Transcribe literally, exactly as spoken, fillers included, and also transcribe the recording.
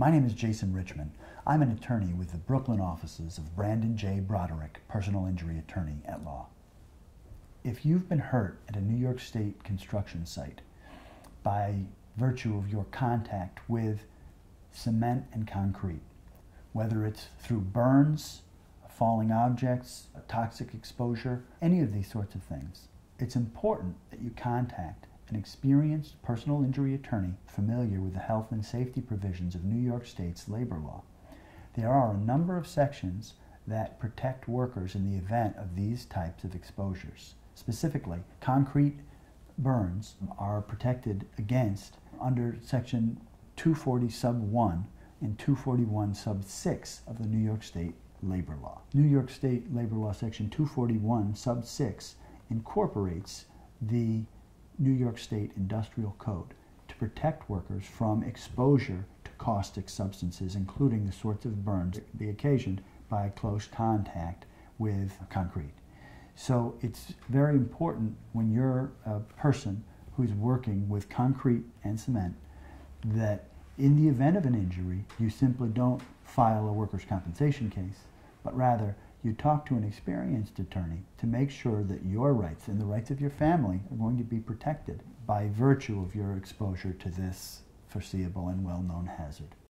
My name is Jason Richmond. I'm an attorney with the Brooklyn offices of Brandon J. Broderick, personal injury attorney at law. If you've been hurt at a New York State construction site by virtue of your contact with cement and concrete, whether it's through burns, falling objects, toxic exposure, any of these sorts of things, it's important that you contact an experienced personal injury attorney familiar with the health and safety provisions of New York State's labor law. There are a number of sections that protect workers in the event of these types of exposures. Specifically, concrete burns are protected against under section two forty sub one and two forty-one sub six of the New York State labor law. New York State labor law section two forty-one sub six incorporates the New York State Industrial Code to protect workers from exposure to caustic substances, including the sorts of burns that can be occasioned by close contact with concrete. So it's very important when you're a person who's working with concrete and cement that in the event of an injury, you simply don't file a workers' compensation case, but rather you talk to an experienced attorney to make sure that your rights and the rights of your family are going to be protected by virtue of your exposure to this foreseeable and well-known hazard.